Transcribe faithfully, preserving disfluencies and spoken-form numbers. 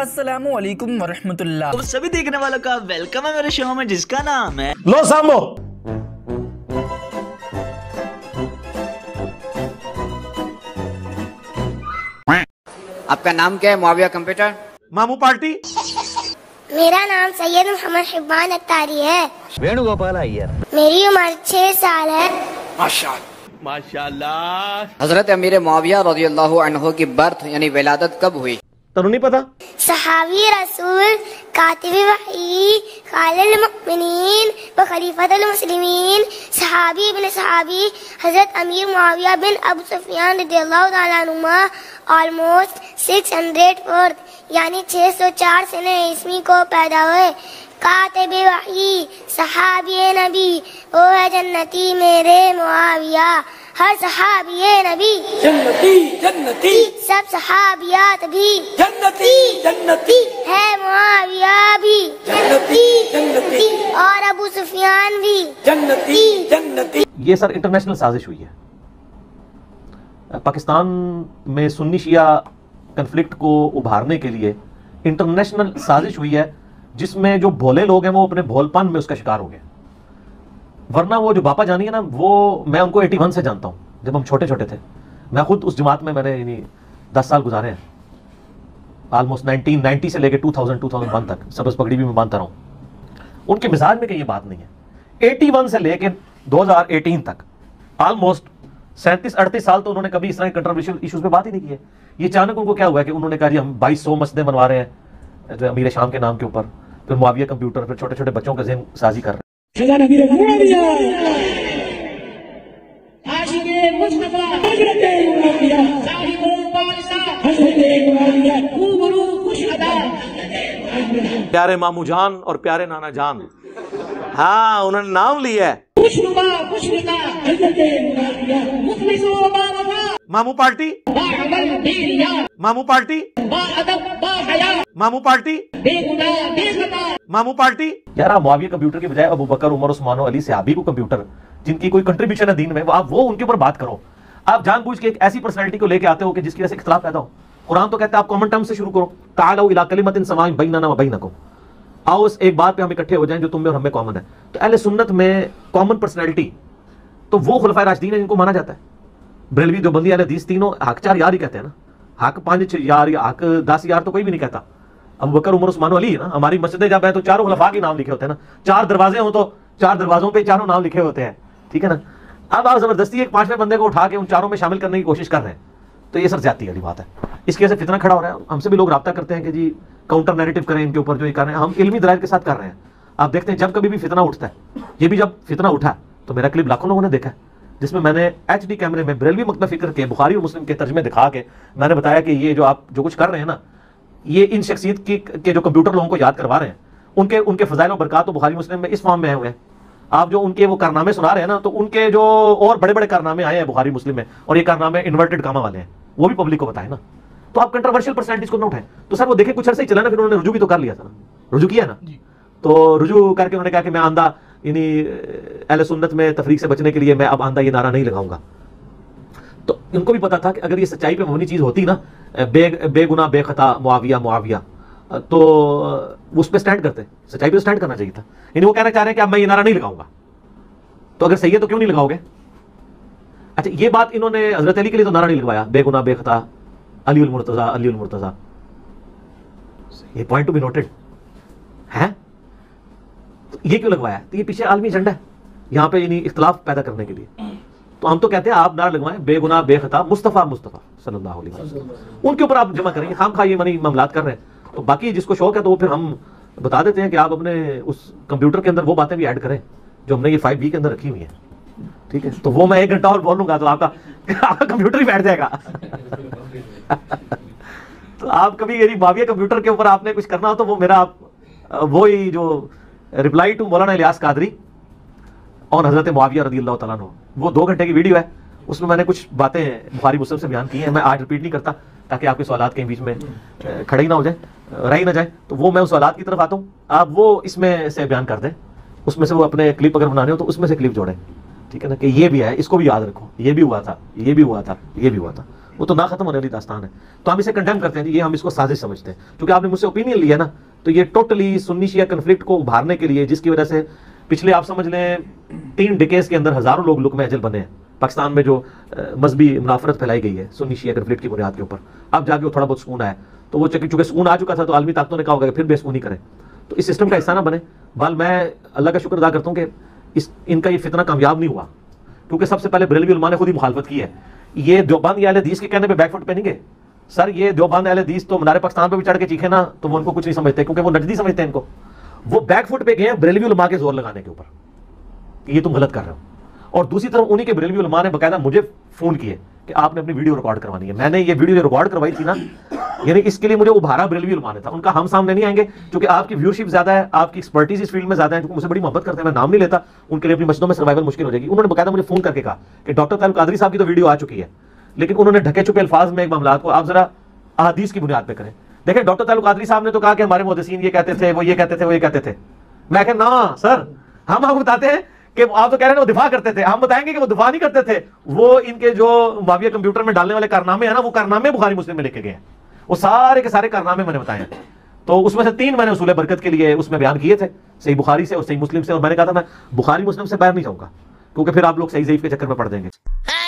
अस्सलामुअलैकुम वरहमतुल्लाह। तो सभी देखने वालों का वेलकम है मेरे शो में जिसका नाम है लो सांबो। आपका नाम क्या है? मुआविया कंप्यूटर मामू पार्टी। मेरा नाम सैयद मुहम्मद हिब्बान अत्तारी है। वेणुगोपाल आइए। मेरी उम्र छह साल है। माशाल्लाह माशाल्लाह। हजरत अमीरे माविया रज़ियल्लाहु अन्हु की बर्थ यानी विलादत कब हुई? तो नहीं पता। सहावी रसूल कातिबे वही खालिल मुमिनीन व खलीफतुल मुस्लिमीन सहाबी इब्न सहाबी हजरत अमीर माविया बिन अबू सुफयान रज़ियल्लाहु तआला अन्हुमा ऑलमोस्ट छह सौ चार यानी छह सौ चार सने ईस्वी को पैदा हुए। कातिबे वही सहाबी नबी ओ है जन्नती मेरे मुआविया। हर सहाबिये नबी जन्नती जन्नती सब सहाबियात भी जन्नती जन्नती है। मुआविया भी जन्नती जन्नती और अबू सुफियान भी जन्नती जन्नती। ये सर इंटरनेशनल साजिश हुई है पाकिस्तान में सुन्नी शिया कन्फ्लिक्ट को उभारने के लिए। इंटरनेशनल साजिश हुई है जिसमें जो भोले लोग हैं वो अपने भोलपन में उसका शिकार हो गए। वरना वो जो बापा जानी है ना वो मैं उनको इक्यासी से जानता हूँ। जब हम छोटे छोटे थे मैं खुद उस जमात में मैंने यानी दस साल गुजारे हैं आलमोस्ट नाइनटीन नाइन्टी से लेकर two thousand two thousand one तक। सबस पगड़ी भी मैं मानता रहा हूँ। उनके मिजाज में कहीं ये बात नहीं है। इक्यासी से लेकर दो हज़ार अठारह तक आलमोस्ट सैंतीस अड़तीस साल तो उन्होंने कभी इस तरह के कंट्रोवर्शियल इशूज़ पर बात ही नहीं की है। ये अचानक उनको क्या हुआ है कि उन्होंने कहा हम बाईस सौ मस्जिदें बनवा रहे हैं जो अमीर शाम के नाम के ऊपर, फिर मुआविया कंप्यूटर, फिर छोटे छोटे बच्चों का ज़हन साजी कर रहे हैं। प्यारे मामू जान और प्यारे नाना जान, हाँ उन्होंने नाम लिया है मामू पार्टी मामू पार्टी मामू पार्टी मामू पार्टी। यार मुआविया कंप्यूटर के बजाय अबू बकर उमर उस्मान अली सहाबी को कंप्यूटर जिनकी कोई कंट्रीब्यूशन है दीन में आप वो उनके ऊपर बात करो। आप जानबूझ के एक ऐसी पर्सनैलिटी को लेके आते हो कि जिसकी वजह से इख्तिलाफ पैदा हो। कुरान तो कहता है आप कॉमन टर्म से शुरू करो। तालौ इला कलिमतिन सवाइन बैनना व बैनकुम, आओ उस एक बात पे हम इकट्ठे हो जाएं जो तुम में और हमें कॉमन है। तो अहले सुन्नत में कॉमन पर्सनैलिटी तो वो खुलफाए राशिदीन है जिनको माना जाता है। बरेलवी देवबंदी अहले हदीस तीनों हक चार यार ही कहते हैं ना। हक पांच छह यार या हक दस यार तो कोई भी नहीं कहता। अबू बकर उमर उस्मान अली है ना। हमारी मस्जिदें जब है तो चारों खुलफा के नाम लिखे होते हैं ना। चार दरवाजे हो तो चार दरवाजों पर चारों नाम लिखे होते हैं, ठीक है ना। अब आप जबरदस्ती एक पांचवें बंदे को उठा के उन चारों में शामिल करने की कोशिश कर रहे हैं तो ये सर ज्यादती वाली बात है। इसकी वजह से फितना खड़ा हो रहा है। हमसे भी लोग राब्ता करते हैं कि जी काउंटर नैरेटिव करें इनके ऊपर जो ये कर रहे हैं। हम इल्मी दलाइल के साथ कर रहे हैं। आप देखते हैं जब कभी भी फितना उठता है, ये भी जब फितना उठा तो मेरा क्लिप लाखों लोगों ने देखा है जिसमें मैंने एच डी कैमरे में बरेलवी मकतब फिक्र के बुखारी और मुस्लिम के तर्जमे दिखा के मैंने बताया कि ये जो आप जो कुछ कर रहे हैं ना ये इन शख्सियत की के जो कंप्यूटर लोगों को याद करवा रहे हैं उनके उनके फजाइल और बरकत तो बुखारी मुस्लिम में इस फॉर्म में आए हुए हैं। आप जो उनके वो कारनामे सुना रहे हैं ना तो उनके जो और बड़े बड़े कारनामे आए हैं बुखारी मुस्लिम में और ये कारनामे इन्वर्टेड कामा वाले हैं वो भी पब्लिक को बताए ना। तो आप कंट्रोवर्शियल परसेंटेज को ना उठाएं। तो सर वो देखे कुछ अरसे ही चला ना, फिर उन्होंने रुजू भी तो कर लिया था ना, रुजू किया ना। तो रुजू करके उन्होंने कहा कि मैं आंदा यानी अहले सुन्नत में तफरीक से बचने के लिए मैं अब आंदा ये नारा नहीं लगाऊंगा। तो इनको भी पता था कि अगर ये सच्चाई पे मबनी चीज होती ना बे बेगुनाह बेखता मुआविया मुआविया तो उस पर स्टैंड करते। सच्चाई पे स्टैंड करना चाहिए था। यानी वो कहना चाह रहे हैं कि अब मैं ये नारा नहीं लगाऊंगा। तो अगर सही है तो क्यों नहीं लगाओगे? अच्छा ये बात इन्होंने हजरत अली के लिए तो नारा नहीं लगवाया बेगुनाह बेखता अली उल मुर्तजा अली उल मुर्तजा। ये पॉइंट टू बी नोटेड है। तो ये क्यों लगवाया? तो ये पीछे आलमी एजेंडा है यहाँ पे यानी इख्तिलाफ पैदा करने के लिए। तो हम तो कहते हैं आप नारा लगवाएं बेगुनाह बेखता मुस्तफ़ा मुस्तफ़ा सल्लल्लाहु अलैहि वसल्लम। उनके ऊपर आप जमा करेंगे खाम खा ये मनी मामलात कर रहे हैं। तो बाकी जिसको शौक है तो वो फिर हम बता देते हैं कि आप अपने उस कंप्यूटर के अंदर वो बातें भी ऐड करें जो हमने ये फाइव बी के अंदर रखी हुई है, ठीक है। तो वो मैं एक घंटा और बोलूंगा तो आपका आपका कंप्यूटर ही बैठ जाएगा। तो आप कभी यदि माविया कंप्यूटर के ऊपर आपने कुछ करना हो तो वो मेरा आप वो ही जो रिप्लाई टू मोलाना इलियास कादरी और हजरत मुआविया रदियल्लाहु तआला अन्हु वो दो घंटे की वीडियो है। उसमें मैंने कुछ बातें बुखारी मुस्लिम से बयान की हैं। मैं आज रिपीट नहीं करता ताकि आपके सवालात के बीच में खड़े ही ना हो जाए रह ही ना जाए। तो वो मैं उस सवालात की तरफ आता हूँ। आप वो इसमें से बयान कर दें। उसमें से वो अपने क्लिप अगर बनाने हो तो उसमें से क्लिप जोड़ें, ठीक है ना। कि ये भी है इसको भी याद रखो, ये भी हुआ था ये भी हुआ था ये भी हुआ था। वो तो ना खत्म होने वाली दास्तान है। तो हम इसे कंडेम करते हैं, ये हम इसको साजिश समझते हैं। क्योंकि आपने मुझसे ओपिनियन लिया ना, तो ये टोटली सुन्नी शिया कन्फ्लिक्ट को उभारने के लिए, जिसकी वजह से पिछले आप समझ लें तीन डिकेस के अंदर हजारों लोग लुकमे अजल बने हैं पाकिस्तान में, जो मजहबी मुनाफरत फैलाई गई है सुन्नी शिया कन्फ्लिक्ट की बुनियाद के ऊपर। अब जाके थोड़ा बहुत सुकून आया, तो वो चूंकि सुकून आ चुका था तो आलमी ताकतों ने कहा होगा फिर बेसुकूनी करें, तो इस सिस्टम का हिस्सा ना बने। बल मैं अल्लाह का शुक्र अदा करता हूँ कि इस इनका ये फितना कामयाब नहीं हुआ, क्योंकि सबसे पहले बरेलवी उलमा ने खुद ही मुखालफत की है। ये देवबंद अहले हदीस के कहने पे बैकफुट पे नहीं गए। सर ये देवबंद अहले हदीस तो मीनार पाकिस्तान पे भी चढ़ के चीखे ना तो वो उनको कुछ नहीं समझते, क्योंकि वो नजदी समझते हैं इनको। वो बैकफुट पे गए हैं बरेलवी उलमा के जोर लगाने के ऊपर, ये तुम गलत कर रहे हो। और दूसरी तरफ उन्हीं के बरेलवी उलमा ने बाकायदा मुझे फोन किए कि आपने अपनी वीडियो रिकॉर्ड करवानी है। मैंने ये वीडियो रिकॉर्ड करवाई थी ना, यानी इसके लिए मुझे उभारा बरेलवी उलमा ने था। उनका हम सामने नहीं आएंगे क्योंकि आपकी व्यूशिप ज्यादा है, आपकी एक्सपर्टीज इस फील्ड में ज्यादा है, क्योंकि मुझे बड़ी मोहब्बत करते हैं, मैं नाम नहीं लेता, उनके लिए अपनी मस्जिदों में सर्वाइवल मुश्किल हो जाएगी। उन्होंने बकायदा मुझे फोन करके कहा कि डॉक्टर तलकादरी साहब की तो वीडियो आ चुकी है, लेकिन उन्होंने ढके छुपे अल्फाज में एक मामला को आप जरा अहादीस की बुनियाद पर करें। देखिए डॉक्टर तलकादरी साहब ने तो कहा कि हमारे मुहद्दिसीन ये कहते थे, वो ये कहते थे, वो ये कहते थे। मैं कह ना सर, हम आपको बताते हैं कि आप तो कह रहे हैं वो दिफा करते थे, हम बताएंगे कि वो दिफा नहीं करते थे। वो इनके जो माविया कंप्यूटर में डालने वाले कारनामे हैं ना, वो कारनामे बुखारी मुस्लिम में लेके गए हैं, वो सारे के सारे कारनामे मैंने बताए हैं। तो उसमें से तीन मैंने उसूल बरकत के लिए उसमें बयान किए थे, सही बुखारी से और सही मुस्लिम से, और मैंने कहा था मैं बुखारी मुस्लिम से बाहर नहीं जाऊँगा क्योंकि फिर आप लोग सही ज़ईफ़ के चक्कर में पड़ देंगे।